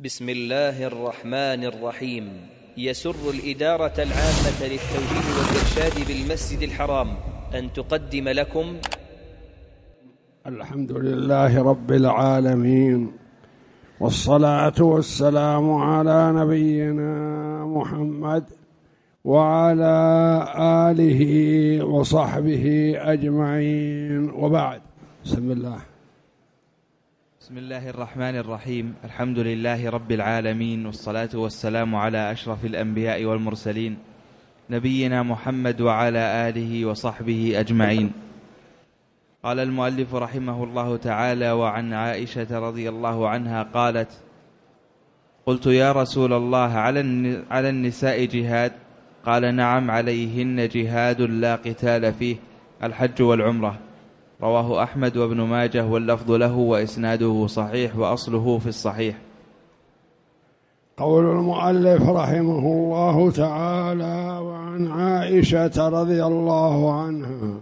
بسم الله الرحمن الرحيم. يسر الإدارة العامة للتوجيه والارشاد بالمسجد الحرام أن تقدم لكم الحمد لله رب العالمين، والصلاة والسلام على نبينا محمد وعلى آله وصحبه أجمعين، وبعد. بسم الله الرحمن الرحيم. الحمد لله رب العالمين، والصلاة والسلام على أشرف الأنبياء والمرسلين، نبينا محمد وعلى آله وصحبه أجمعين. قال المؤلف رحمه الله تعالى: وعن عائشة رضي الله عنها قالت: قلت يا رسول الله، على النساء جهاد؟ قال: نعم، عليهن جهاد لا قتال فيه، الحج والعمرة. رواه أحمد وابن ماجه، واللفظ له وإسناده صحيح، وأصله في الصحيح. قول المؤلف رحمه الله تعالى: وعن عائشة رضي الله عنها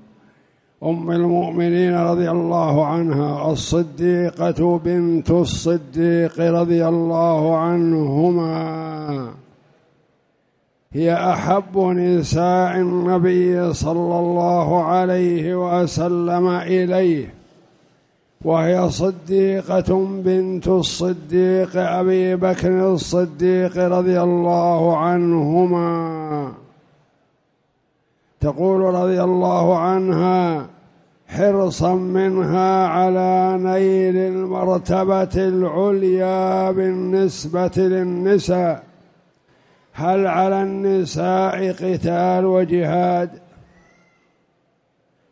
أم المؤمنين رضي الله عنها الصديقة بنت الصديق رضي الله عنهما، هي أحب نساء النبي صلى الله عليه وسلم إليه، وهي صديقة بنت الصديق أبي بكر الصديق رضي الله عنهما. تقول رضي الله عنها: حرصا منها على نيل المرتبة العليا بالنسبة للنساء. هل على النساء قتال وجهاد؟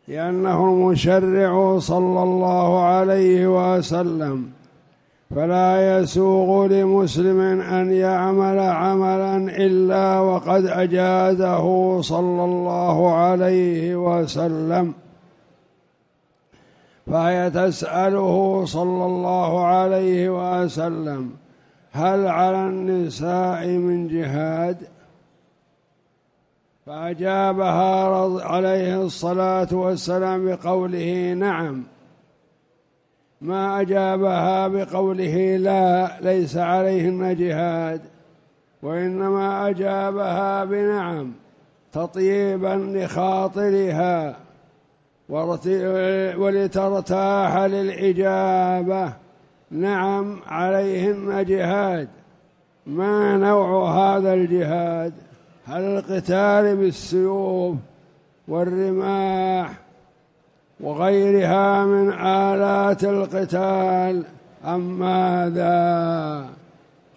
لأنه المشرع صلى الله عليه وسلم، فلا يسوغ لمسلم أن يعمل عملا إلا وقد أجازه صلى الله عليه وسلم، فهي تسأله صلى الله عليه وسلم: هل على النساء من جهاد؟ فأجابها عليه الصلاة والسلام بقوله نعم، ما أجابها بقوله لا، ليس عليهن جهاد، وإنما أجابها بنعم تطيبا لخاطرها ولترتاح للإجابة. نعم، عليهن جهاد. ما نوع هذا الجهاد؟ هل القتال بالسيوف والرماح وغيرها من آلات القتال أم ماذا؟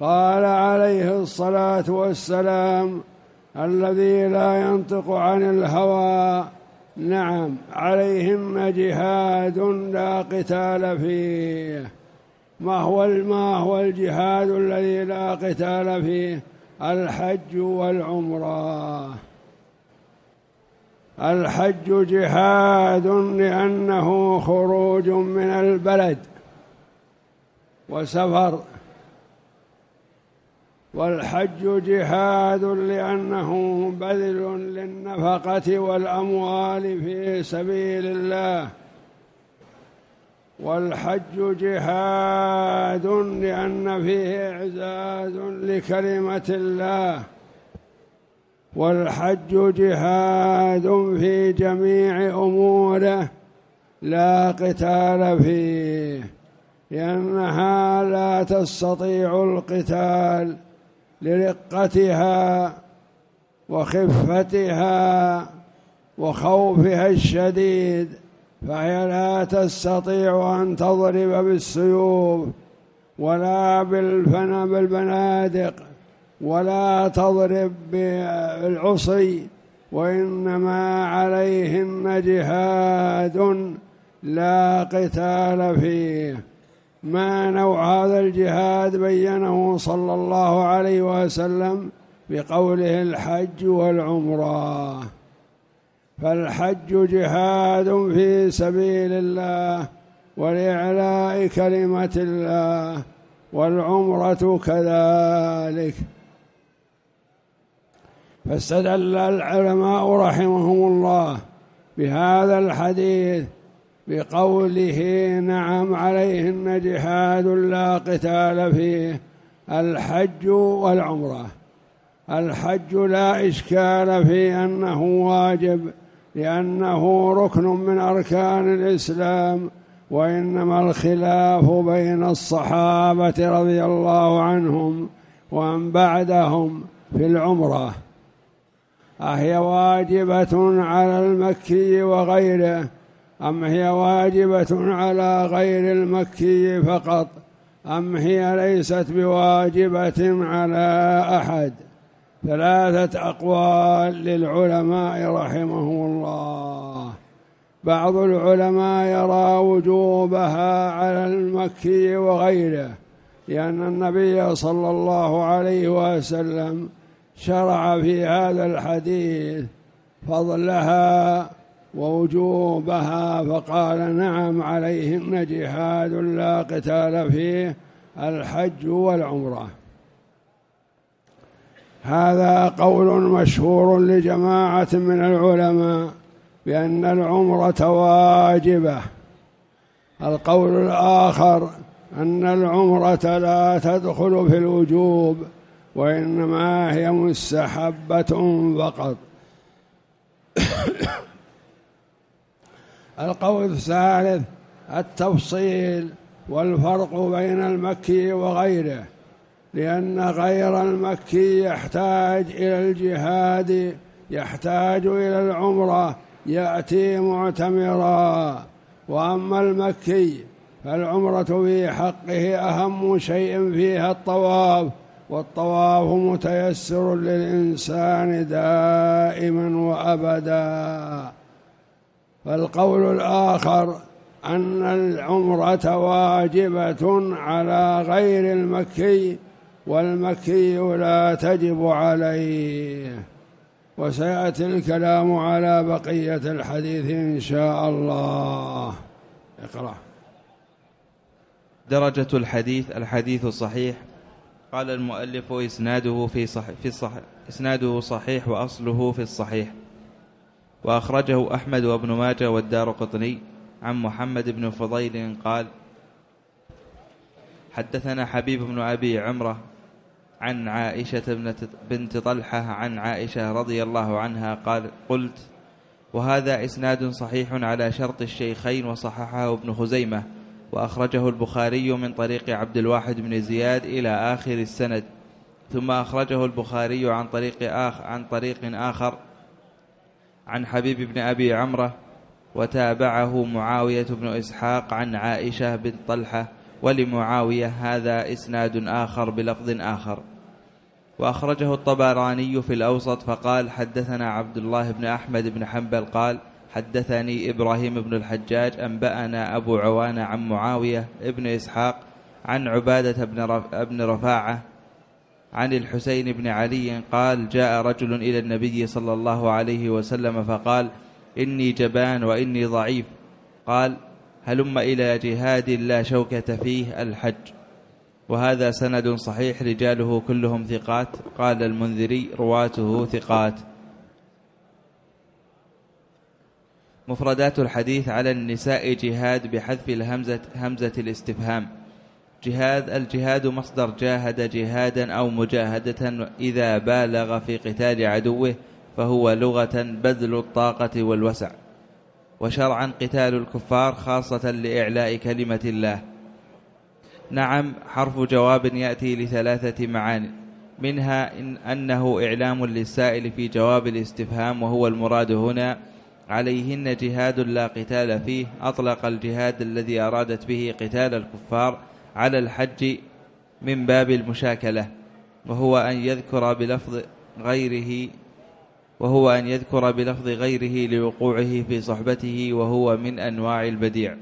قال عليه الصلاة والسلام: الذي لا ينطق عن الهوى. نعم، عليهن جهاد لا قتال فيه. ما هو الجهاد الذي لا قتال فيه؟ الحج والعمرة جهاد، لأنه خروج من البلد وسفر، والحج جهاد لأنه بذل للنفقة والأموال في سبيل الله، والحج جهاد لأن فيه إعزاز لكلمة الله، والحج جهاد في جميع أموره لا قتال فيه، لأنها لا تستطيع القتال لرقتها وخفتها وخوفها الشديد، فهي لا تستطيع أن تضرب بالسيوف ولا بالبنادق ولا تضرب بالعصي، وإنما عليهن جهاد لا قتال فيه. ما نوع هذا الجهاد؟ بينه صلى الله عليه وسلم بقوله الحج والعمرة. فالحج جهاد في سبيل الله ولإعلاء كلمة الله، والعمرة كذلك. فاستدل العلماء رحمهم الله بهذا الحديث بقوله: نعم، عليهن جهاد لا قتال فيه، الحج والعمرة. الحج لا إشكال في أنه واجب لأنه ركن من أركان الإسلام، وإنما الخلاف بين الصحابة رضي الله عنهم ومن بعدهم في العمرة، أهي واجبة على المكي وغيره أم هي واجبة على غير المكي فقط أم هي ليست بواجبة على أحد؟ ثلاثة أقوال للعلماء رحمهم الله. بعض العلماء يرى وجوبها على المكي وغيره، لأن النبي صلى الله عليه وسلم شرع في هذا الحديث فضلها ووجوبها، فقال: نعم، عليهن جهاد لا قتال فيه، الحج والعمرة. هذا قول مشهور لجماعة من العلماء بأن العمرة واجبة. القول الآخر أن العمرة لا تدخل في الوجوب، وإنما هي مستحبة فقط. القول الثالث التفصيل والفرق بين المكي وغيره، لأن غير المكي يحتاج إلى الجهاد، يحتاج إلى العمرة، يأتي معتمرا، وأما المكي فالعمرة في حقه أهم شيء فيها الطواف، والطواف متيسر للإنسان دائما وأبدا. فالقول الآخر أن العمرة واجبة على غير المكي والمكي لا تجب عليه، وسيأتي الكلام على بقية الحديث إن شاء الله. اقرأ. درجة الحديث: الحديث الصحيح. قال المؤلف: إسناده إسناده صحيح وأصله في الصحيح. وأخرجه أحمد وابن ماجه والدارقطني عن محمد بن فضيل قال: حدثنا حبيب بن أبي عمرة عن عائشة بنت طلحة عن عائشة رضي الله عنها قال: قلت: وهذا إسناد صحيح على شرط الشيخين، وصححه ابن خزيمة، وأخرجه البخاري من طريق عبد الواحد بن زياد إلى آخر السند، ثم أخرجه البخاري عن طريق آخر عن حبيب بن أبي عمرة، وتابعه معاوية بن إسحاق عن عائشة بنت طلحة، ولمعاوية هذا إسناد آخر بلفظ آخر. وأخرجه الطبراني في الأوسط فقال: حدثنا عبد الله بن أحمد بن حنبل قال: حدثني إبراهيم بن الحجاج، أنبأنا أبو عوانة عن معاوية بن إسحاق عن عبادة بن رفاعة عن الحسين بن علي قال: جاء رجل إلى النبي صلى الله عليه وسلم فقال: إني جبان وإني ضعيف. قال: هلم إلى جهاد لا شوكة فيه، الحج. وهذا سند صحيح، رجاله كلهم ثقات. قال المنذري: رواته ثقات. مفردات الحديث: على النساء جهاد بحذف الهمزة، همزة الاستفهام. جهاد: الجهاد مصدر جاهد جهادا أو مجاهدة، إذا بالغ في قتال عدوه، فهو لغة بذل الطاقة والوسع، وشرعا قتال الكفار، خاصة لإعلاء كلمة الله. نعم حرف جواب يأتي لثلاثة معاني، منها أنه إعلام للسائل في جواب الاستفهام، وهو المراد هنا. عليهن جهاد لا قتال فيه، أطلق الجهاد الذي أرادت به قتال الكفار على الحج من باب المشاكلة، وهو أن يذكر بلفظ غيره لوقوعه في صحبته، وهو من أنواع البديع.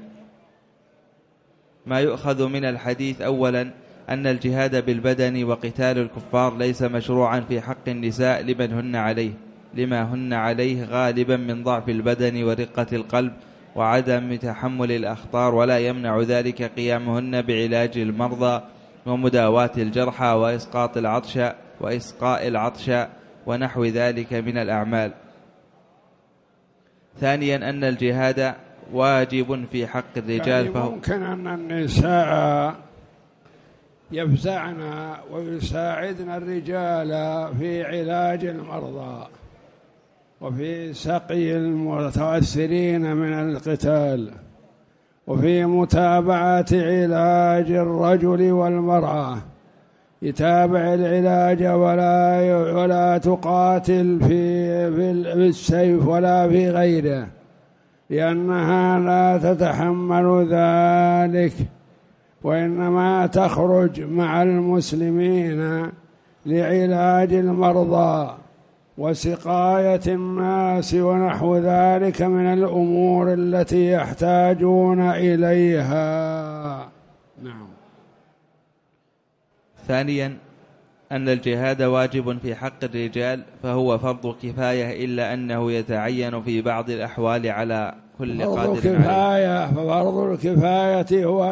ما يؤخذ من الحديث: أولا، أن الجهاد بالبدن وقتال الكفار ليس مشروعا في حق النساء لما هن عليه غالبا من ضعف البدن ورقة القلب وعدم تحمل الأخطار، ولا يمنع ذلك قيامهن بعلاج المرضى ومداواة الجرحى وإسقاء العطشاء ونحو ذلك من الأعمال. ثانيا، أن الجهاد واجب في حق الرجال، يعني فهو ممكن أن النساء يفزعنا ويساعدنا الرجال في علاج المرضى وفي سقي المتأثرين من القتال وفي متابعة علاج الرجل والمرأة. يتابع العلاج ولا تقاتل في السيف ولا في غيره، لأنها لا تتحمل ذلك، وإنما تخرج مع المسلمين لعلاج المرضى وسقاية الناس ونحو ذلك من الأمور التي يحتاجون إليها. نعم. ثانيا، أن الجهاد واجب في حق الرجال، فهو فرض كفاية، إلا أنه يتعين في بعض الأحوال على كل قادر عليه. فرض كفاية، ففرض الكفاية هو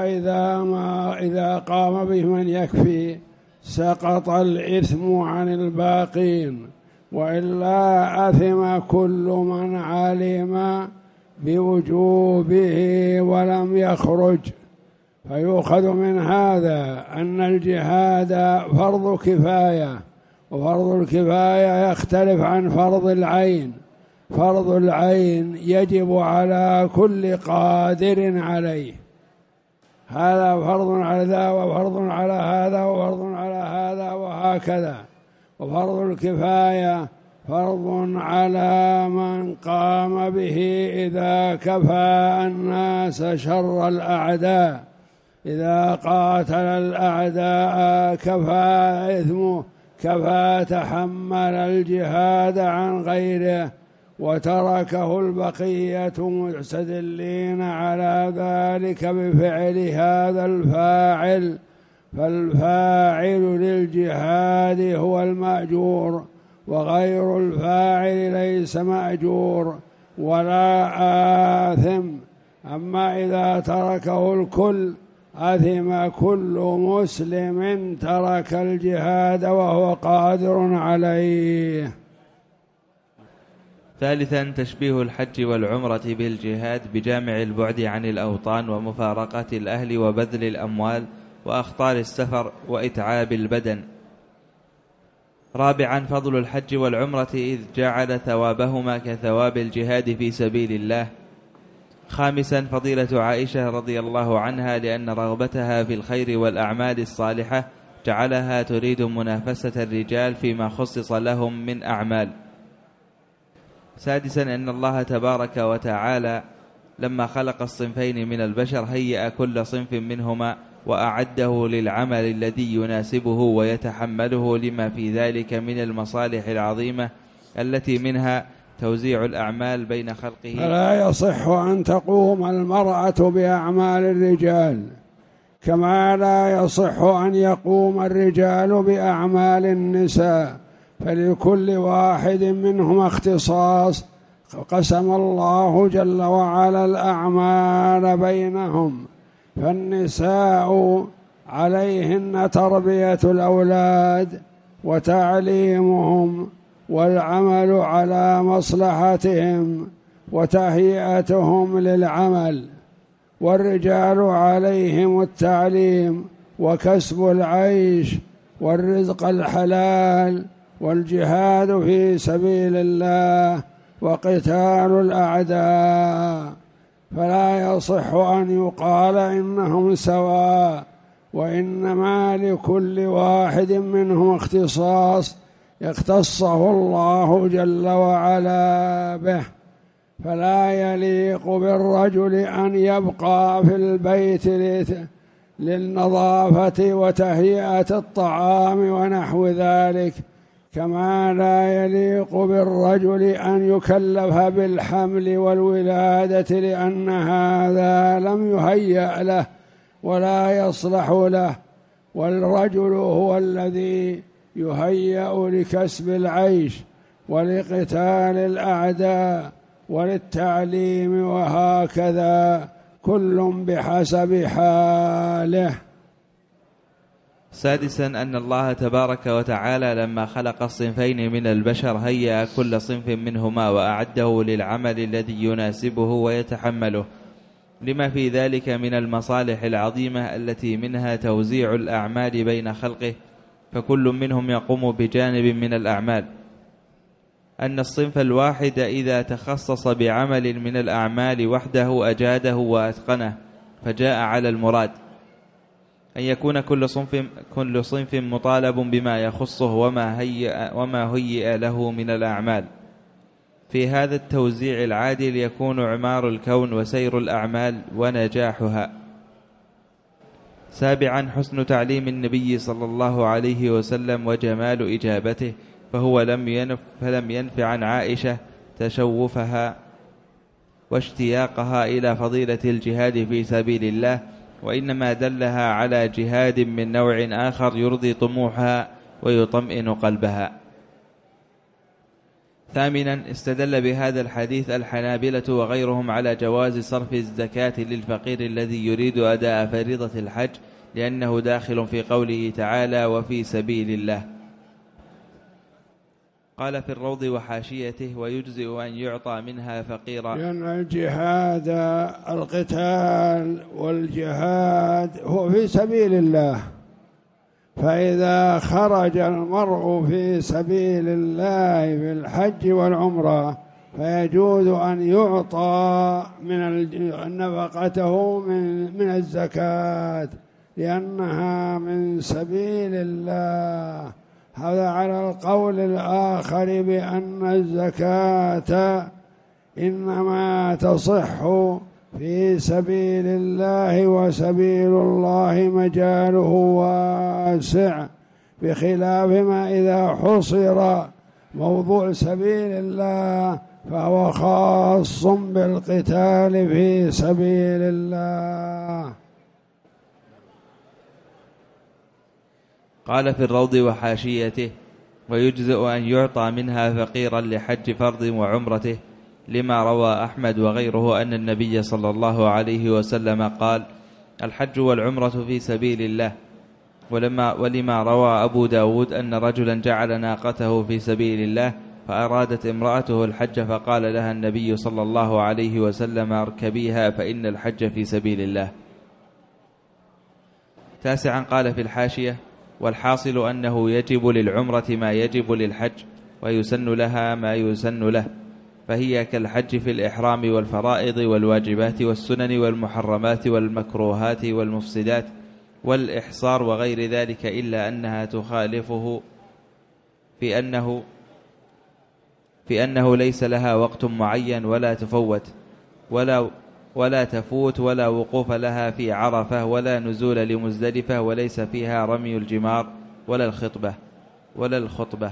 إذا قام به من يكفي سقط الإثم عن الباقين، وإلا أثم كل من علم بوجوبه ولم يخرج. فيؤخذ من هذا أن الجهاد فرض كفاية، وفرض الكفاية يختلف عن فرض العين. فرض العين يجب على كل قادر عليه، هذا فرض على ذا وفرض على هذا وفرض على هذا وهكذا. وفرض الكفاية فرض على من قام به إذا كفى الناس شر الأعداء، إذا قاتل الأعداء كفى إثمه، كفى تحمل الجهاد عن غيره وتركه البقية مستدلين على ذلك بفعل هذا الفاعل. فالفاعل للجهاد هو المأجور، وغير الفاعل ليس مأجور ولا آثم. أما إذا تركه الكل أثم كل مسلم ترك الجهاد وهو قادر عليه. ثالثا، تشبيه الحج والعمرة بالجهاد بجامع البعد عن الأوطان ومفارقة الأهل وبذل الأموال وأخطار السفر وإتعاب البدن. رابعا، فضل الحج والعمرة، إذ جعل ثوابهما كثواب الجهاد في سبيل الله. خامسا، فضيلة عائشة رضي الله عنها، لأن رغبتها في الخير والأعمال الصالحة جعلها تريد منافسة الرجال فيما خصص لهم من أعمال. سادسا، أن الله تبارك وتعالى لما خلق الصنفين من البشر هيأ كل صنف منهما وأعده للعمل الذي يناسبه ويتحمله لما في ذلك من المصالح العظيمة التي منها توزيع الأعمال بين خلقه. فلا يصح أن تقوم المرأة بأعمال الرجال، كما لا يصح أن يقوم الرجال بأعمال النساء، فلكل واحد منهما اختصاص. قسم الله جل وعلا الأعمال بينهم. فالنساء عليهن تربية الأولاد وتعليمهم والعمل على مصلحتهم وتهيئتهم للعمل، والرجال عليهم التعليم وكسب العيش والرزق الحلال والجهاد في سبيل الله وقتال الأعداء. فلا يصح أن يقال إنهم سواء، وإنما لكل واحد منهم اختصاص يختصه الله جل وعلا به. فلا يليق بالرجل أن يبقى في البيت للنظافة وتهيئة الطعام ونحو ذلك، كما لا يليق بالرجل أن يكلف بالحمل والولادة، لأن هذا لم يهيأ له ولا يصلح له، والرجل هو الذي يهيأ لكسب العيش ولقتال الأعداء وللتعليم، وهكذا كل بحسب حاله. سادسا، أن الله تبارك وتعالى لما خلق الصنفين من البشر هيأ كل صنف منهما وأعده للعمل الذي يناسبه ويتحمله. لما في ذلك من المصالح العظيمة التي منها توزيع الأعمال بين خلقه، فكل منهم يقوم بجانب من الأعمال. أن الصنف الواحد إذا تخصص بعمل من الأعمال وحده أجاده وأتقنه، فجاء على المراد. أن يكون كل صنف مطالب بما يخصه وما هيئ له من الأعمال. في هذا التوزيع العادل يكون عمار الكون وسير الأعمال ونجاحها. سابعا، حسن تعليم النبي صلى الله عليه وسلم وجمال إجابته، فهو فلم ينف عن عائشة تشوفها واشتياقها إلى فضيلة الجهاد في سبيل الله، وإنما دلها على جهاد من نوع آخر يرضي طموحها ويطمئن قلبها. ثامنا، استدل بهذا الحديث الحنابلة وغيرهم على جواز صرف الزكاة للفقير الذي يريد أداء فريضة الحج، لأنه داخل في قوله تعالى وفي سبيل الله. قال في الروض وحاشيته ويجزئ أن يعطى منها فقيرا، لأن الجهاد القتال والجهاد هو في سبيل الله، فإذا خرج المرء في سبيل الله في الحج والعمرة فيجوز أن يعطى من نفقته من الزكاة، لأنها من سبيل الله. هذا على القول الآخر بأن الزكاة إنما تصح في سبيل الله، وسبيل الله مجاله واسع، بخلاف ما إذا حصر موضوع سبيل الله فهو خاص بالقتال في سبيل الله. قال في الروض وحاشيته ويجزئ أن يعطى منها فقيرا لحج فرض وعمرته، لما روى أحمد وغيره أن النبي صلى الله عليه وسلم قال الحج والعمرة في سبيل الله، ولما روى أبو داود أن رجلا جعل ناقته في سبيل الله فأرادت امرأته الحج فقال لها النبي صلى الله عليه وسلم اركبيها فإن الحج في سبيل الله. تاسعا، قال في الحاشية والحاصل أنه يجب للعمرة ما يجب للحج، ويسن لها ما يسن له، فهي كالحج في الإحرام والفرائض والواجبات والسنن والمحرمات والمكروهات والمفسدات والإحصار وغير ذلك، إلا أنها تخالفه في أنه ليس لها وقت معين ولا تفوت ولا تفوت ولا وقوف لها في عرفة ولا نزول لمزدلفة، وليس فيها رمي الجمار ولا الخطبة.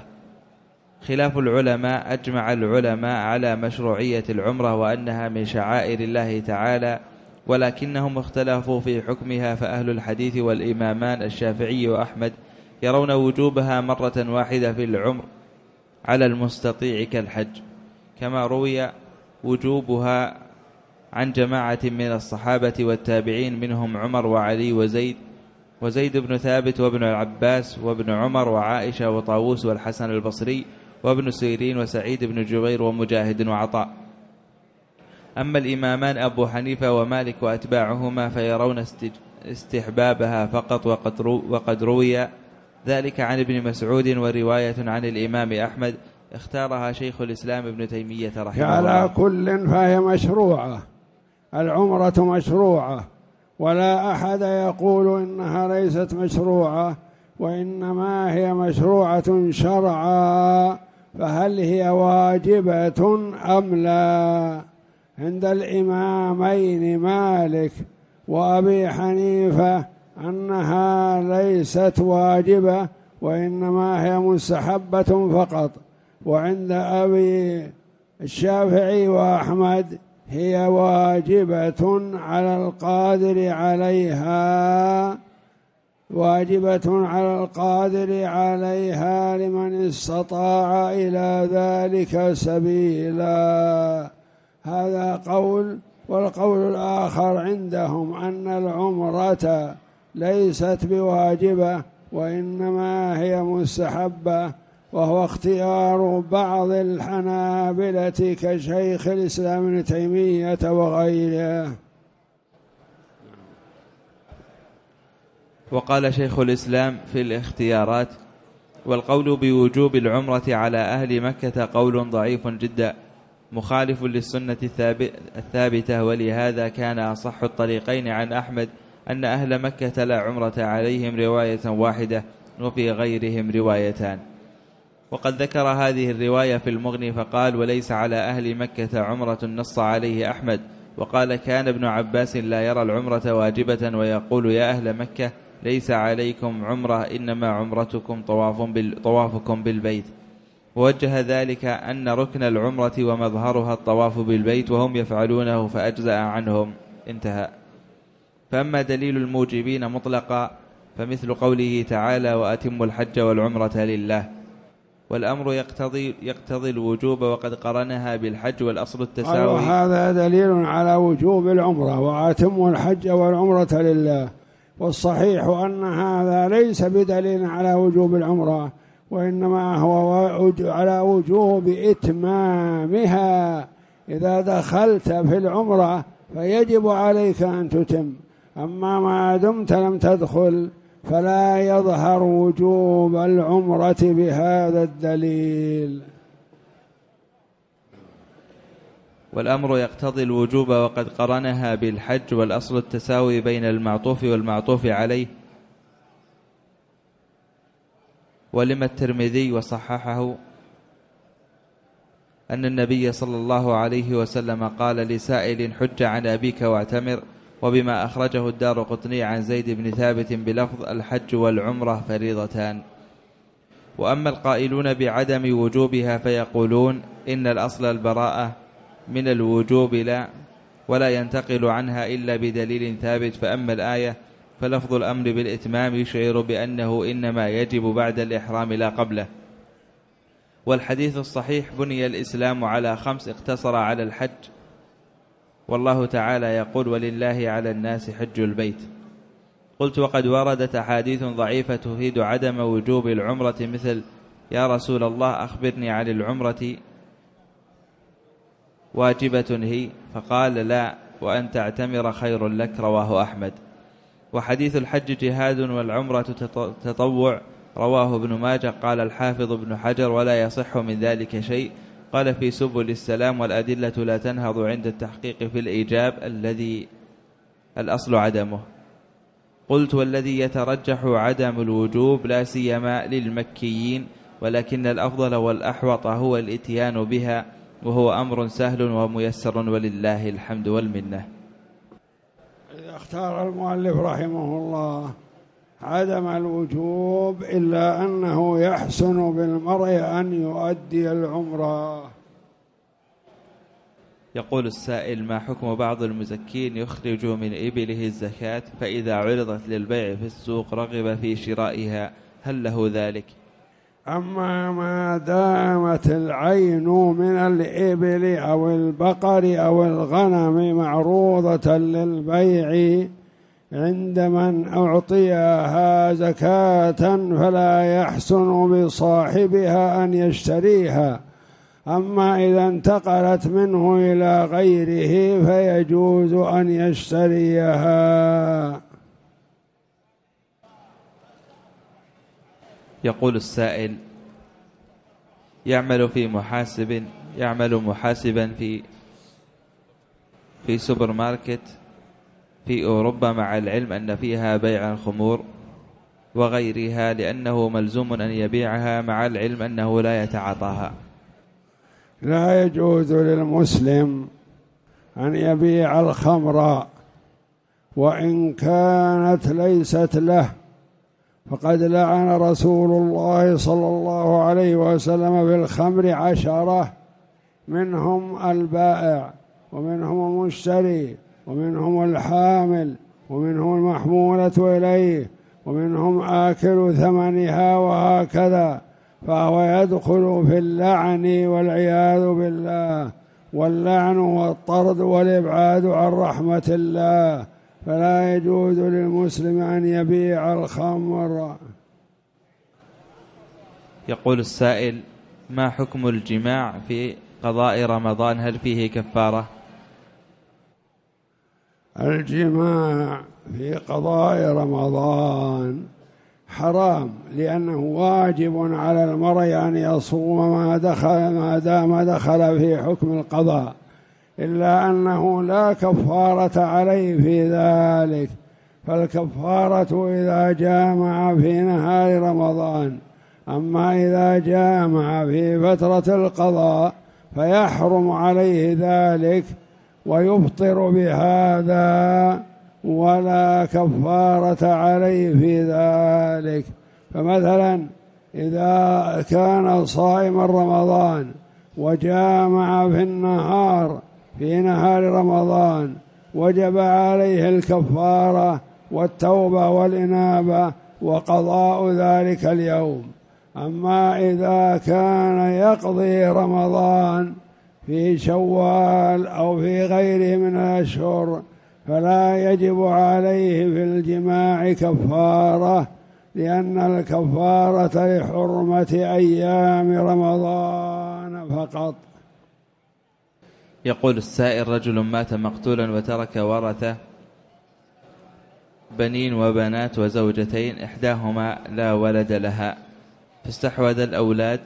خلاف العلماء، أجمع العلماء على مشروعية العمرة وأنها من شعائر الله تعالى، ولكنهم اختلفوا في حكمها، فأهل الحديث والإمامان الشافعي وأحمد يرون وجوبها مرة واحدة في العمر على المستطيع كالحج، كما روي وجوبها عن جماعة من الصحابة والتابعين، منهم عمر وعلي وزيد بن ثابت وابن العباس وابن عمر وعائشة وطاووس والحسن البصري وابن سيرين وسعيد بن جبير ومجاهد وعطاء. أما الإمامان أبو حنيفة ومالك وأتباعهما فيرون استحبابها فقط، وقد روي ذلك عن ابن مسعود، ورواية عن الإمام أحمد اختارها شيخ الإسلام ابن تيمية رحمه الله. على كل فهي مشروعة، العمرة مشروعة، ولا أحد يقول إنها ليست مشروعة، وإنما هي مشروعة شرعا. فهل هي واجبة أم لا؟ عند الإمامين مالك وأبي حنيفة أنها ليست واجبة، وإنما هي مستحبة فقط. وعند أبي الشافعي وأحمد هي واجبة على القادر عليها، واجبة على القادر عليها لمن استطاع إلى ذلك سبيلا. هذا قول، والقول الآخر عندهم أن العمرة ليست بواجبة وإنما هي مستحبة، وهو اختيار بعض الحنابلة كشيخ الإسلام ابن تيمية وغيره. وقال شيخ الإسلام في الاختيارات: والقول بوجوب العمرة على أهل مكة قول ضعيف جدا مخالف للسنة الثابتة، ولهذا كان أصح الطريقين عن أحمد أن أهل مكة لا عمرة عليهم رواية واحدة، وفي غيرهم روايتان. وقد ذكر هذه الرواية في المغني فقال: وليس على أهل مكة عمرة نص عليه أحمد، وقال: كان ابن عباس لا يرى العمرة واجبة ويقول: يا أهل مكة ليس عليكم عمرة، إنما عمرتكم طوافكم بالبيت. ووجه ذلك أن ركن العمرة ومظهرها الطواف بالبيت وهم يفعلونه فأجزأ عنهم. انتهى. فأما دليل الموجبين مطلقا فمثل قوله تعالى: وأتموا الحج والعمرة لله، والأمر يقتضي الوجوب، وقد قرنها بالحج والأصل التساوي. هذا دليل على وجوب العمرة: وأتموا الحج والعمرة لله. والصحيح أن هذا ليس بدليل على وجوب العمرة، وإنما هو على وجوب إتمامها. إذا دخلت في العمرة فيجب عليك أن تتم، أما ما دمت لم تدخل فلا يظهر وجوب العمرة بهذا الدليل. والأمر يقتضي الوجوب، وقد قرنها بالحج والأصل التساوي بين المعطوف والمعطوف عليه. ولما الترمذي وصححه أن النبي صلى الله عليه وسلم قال لسائل: حج عن أبيك واعتمر. وبما أخرجه الدارقطني عن زيد بن ثابت بلفظ: الحج والعمرة فريضتان. وأما القائلون بعدم وجوبها فيقولون: إن الأصل البراءة من الوجوب ولا ينتقل عنها إلا بدليل ثابت، فأما الآية فلفظ الأمر بالإتمام يشعر بأنه إنما يجب بعد الإحرام لا قبله. والحديث الصحيح: بني الإسلام على خمس اقتصر على الحج، والله تعالى يقول: ولله على الناس حج البيت. قلت: وقد وردت أحاديث ضعيفة تفيد عدم وجوب العمرة، مثل: يا رسول الله أخبرني عن العمرة، واجبة هي؟ فقال: لا، وأن تعتمر خير لك. رواه أحمد. وحديث الحج جهاد والعمرة تطوع، رواه ابن ماجه. قال الحافظ ابن حجر: ولا يصح من ذلك شيء. قال في سبل السلام: والأدلة لا تنهض عند التحقيق في الإيجاب الذي الأصل عدمه. قلت: والذي يترجح عدم الوجوب لا سيما للمكيين، ولكن الأفضل والأحوط هو الإتيان بها، وهو أمر سهل وميسر ولله الحمد والمنة. اختار المؤلف رحمه الله عدم الوجوب، إلا أنه يحسن بالمرء أن يؤدي العمرة. يقول السائل: ما حكم بعض المزكين يخرج من إبله الزكاة، فإذا عرضت للبيع في السوق رغب في شرائها، هل له ذلك؟ أما ما دامت العين من الإبل أو البقر أو الغنم معروضة للبيع عند من أعطيها زكاة فلا يحسن بصاحبها أن يشتريها، أما إذا انتقلت منه إلى غيره فيجوز أن يشتريها. يقول السائل: يعمل محاسبا في سوبر ماركت في أوروبا، مع العلم أن فيها بيع الخمور وغيرها، لأنه ملزوم أن يبيعها، مع العلم أنه لا يتعاطاها. لا يجوز للمسلم أن يبيع الخمر وإن كانت ليست له، فقد لعن رسول الله صلى الله عليه وسلم بالخمر 10، منهم البائع ومنهم المشتري ومنهم الحامل ومنهم المحمولة إليه ومنهم آكل ثمنها، وهكذا، فهو يدخل في اللعن والعياذ بالله. واللعن والطرد والإبعاد عن رحمة الله، فلا يجوز للمسلم أن يبيع الخمر. يقول السائل: ما حكم الجماع في قضاء رمضان، هل فيه كفارة؟ الجماع في قضاء رمضان حرام، لأنه واجب على المرء أن يصوم ما دام دخل في حكم القضاء، إلا أنه لا كفارة عليه في ذلك. فالكفارة إذا جامع في نهار رمضان، أما إذا جامع في فترة القضاء فيحرم عليه ذلك ويفطر بهذا ولا كفارة عليه في ذلك. فمثلا إذا كان صائم رمضان وجامع في نهار رمضان وجب عليه الكفارة والتوبة والإنابة وقضاء ذلك اليوم. أما إذا كان يقضي رمضان في شوال أو في غيره من الأشهر فلا يجب عليه في الجماع كفارة، لأن الكفارة لحرمة أيام رمضان فقط. يقول السائل: رجل مات مقتولا وترك ورثة بنين وبنات وزوجتين، إحداهما لا ولد لها، فاستحوذ الأولاد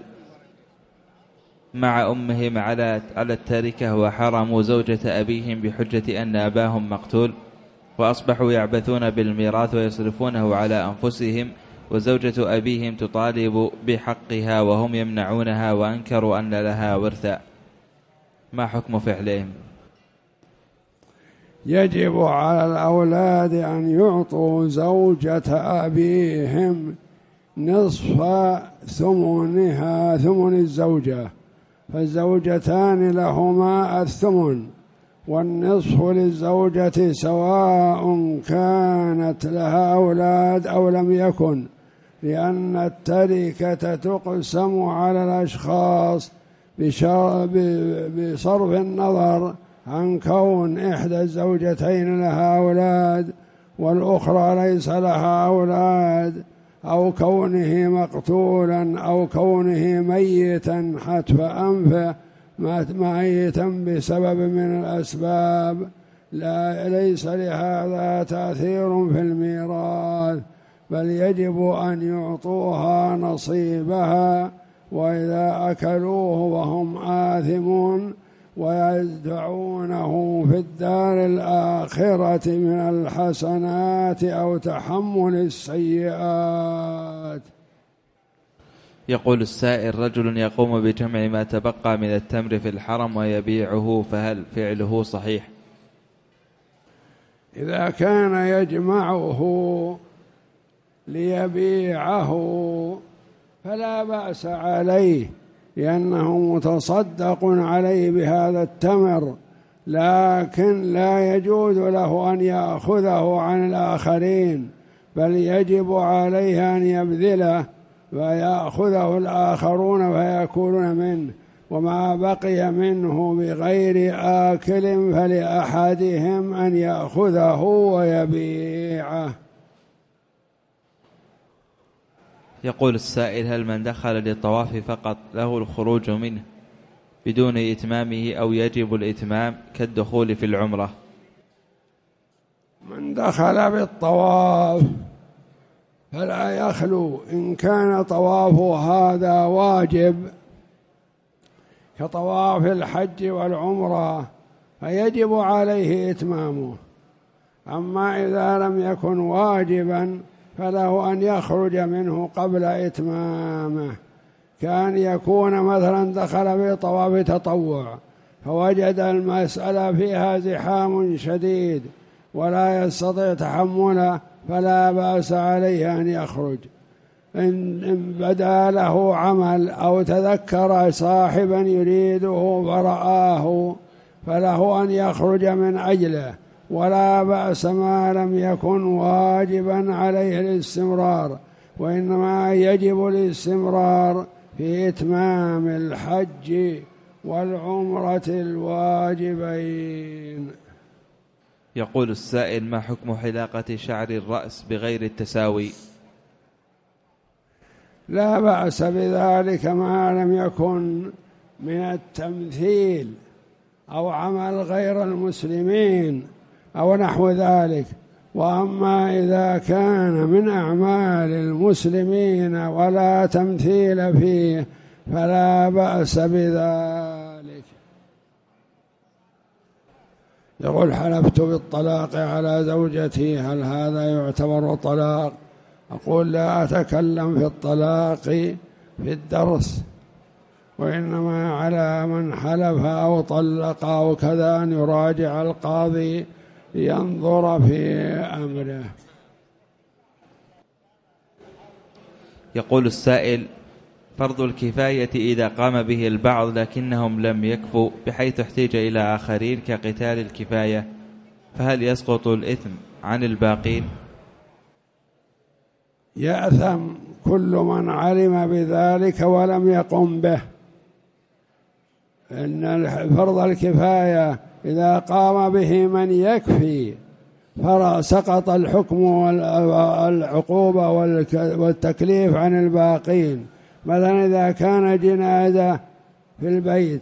مع أمهم على التركة وحرموا زوجة أبيهم بحجة أن أباهم مقتول، وأصبحوا يعبثون بالميراث ويصرفونه على أنفسهم، وزوجة أبيهم تطالب بحقها وهم يمنعونها وأنكروا أن لها ورثا، ما حكم فعلهم؟ يجب على الأولاد أن يعطوا زوجة أبيهم نصف ثمنها، ثمن الزوجة، فالزوجتان لهما الثمن، والنصف للزوجة سواء كانت لها أولاد أو لم يكن، لأن التركة تقسم على الأشخاص بصرف النظر عن كون إحدى الزوجتين لها أولاد والأخرى ليس لها أولاد، أو كونه مقتولا أو كونه ميتا حتف أنفه، مات ميتا بسبب من الأسباب، ليس لهذا تأثير في الميراث، بل يجب أن يعطوها نصيبها، وإذا أكلوه وهم آثمون ويدفعونه في الدار الآخرة من الحسنات أو تحمل السيئات. يقول السائل: رجل يقوم بجمع ما تبقى من التمر في الحرم ويبيعه، فهل فعله صحيح؟ إذا كان يجمعه ليبيعه فلا بأس عليه، لأنه متصدق عليه بهذا التمر، لكن لا يجوز له أن يأخذه عن الآخرين، بل يجب عليه أن يبذله فيأخذه الآخرون فيأكلون منه، وما بقي منه بغير آكل فلأحدهم أن يأخذه ويبيعه. يقول السائل: هل من دخل للطواف فقط له الخروج منه بدون إتمامه أو يجب الإتمام كالدخول في العمرة؟ من دخل بالطواف فلا يخلو، إن كان طوافه هذا واجب كطواف الحج والعمرة فيجب عليه إتمامه، أما إذا لم يكن واجبا فله أن يخرج منه قبل إتمامه، كان يكون مثلا دخل في طواف تطوع فوجد المسألة فيها زحام شديد ولا يستطيع تحمله فلا بأس عليه أن يخرج، إن بدا له عمل أو تذكر صاحبا يريده فرآه فله أن يخرج من أجله، ولا بأس ما لم يكن واجبا عليه الاستمرار، وإنما يجب الاستمرار في إتمام الحج والعمرة الواجبين. يقول السائل: ما حكم حلاقة شعر الرأس بغير التساوي؟ لا بأس بذلك ما لم يكن من التمثيل أو عمل غير المسلمين أو نحو ذلك، وأما إذا كان من أعمال المسلمين ولا تمثيل فيه فلا بأس بذلك. يقول: حلفت بالطلاق على زوجتي، هل هذا يعتبر طلاق؟ أقول: لا أتكلم في الطلاق في الدرس، وإنما على من حلف أو طلق أو كذا أن يراجع القاضي لينظر في أمره. يقول السائل: فرض الكفاية إذا قام به البعض لكنهم لم يكفوا بحيث احتاج إلى آخرين كقتال الكفاية، فهل يسقط الإثم عن الباقين؟ يأثم كل من علم بذلك ولم يقم به. إن فرض الكفاية إذا قام به من يكفي فسقط الحكم والعقوبة والتكليف عن الباقين. مثلا إذا كان جنازة في البيت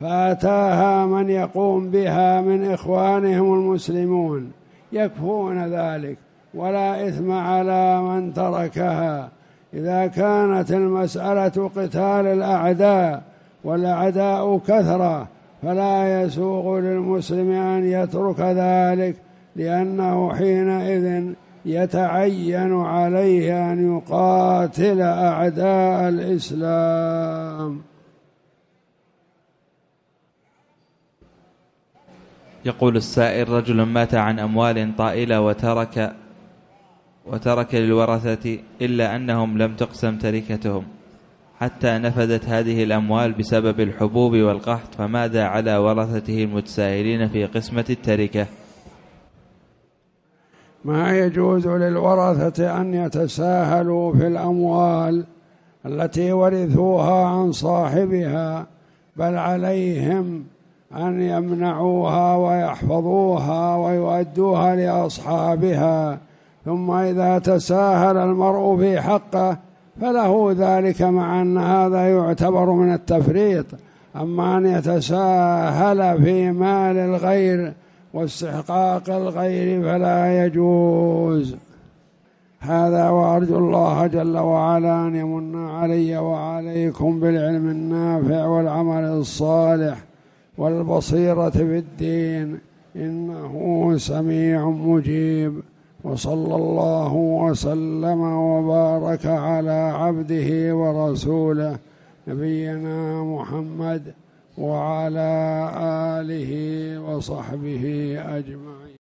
فأتاها من يقوم بها من إخوانهم المسلمون يكفون ذلك، ولا إثم على من تركها. إذا كانت المسألة قتال الأعداء والأعداء كثرة فلا يسوغ للمسلم أن يترك ذلك، لأنه حينئذ يتعين عليه أن يقاتل أعداء الإسلام. يقول السائل: رجل مات عن أموال طائلة وترك للورثة إلا أنهم لم تقسم تركتهم حتى نفذت هذه الأموال بسبب الحبوب والقحط، فماذا على ورثته المتساهلين في قسمة التركة؟ ما يجوز للورثة أن يتساهلوا في الأموال التي ورثوها عن صاحبها، بل عليهم أن يمنعوها ويحفظوها ويؤدوها لأصحابها. ثم إذا تساهل المرء في حقه فله ذلك، مع أن هذا يعتبر من التفريط. أما أن يتساهل في مال الغير واستحقاق الغير فلا يجوز. هذا، وأرجو الله جل وعلا أن يمن علي وعليكم بالعلم النافع والعمل الصالح والبصيرة في الدين، إنه سميع مجيب. وصلى الله وسلم وبارك على عبده ورسوله نبينا محمد وعلى آله وصحبه أجمعين.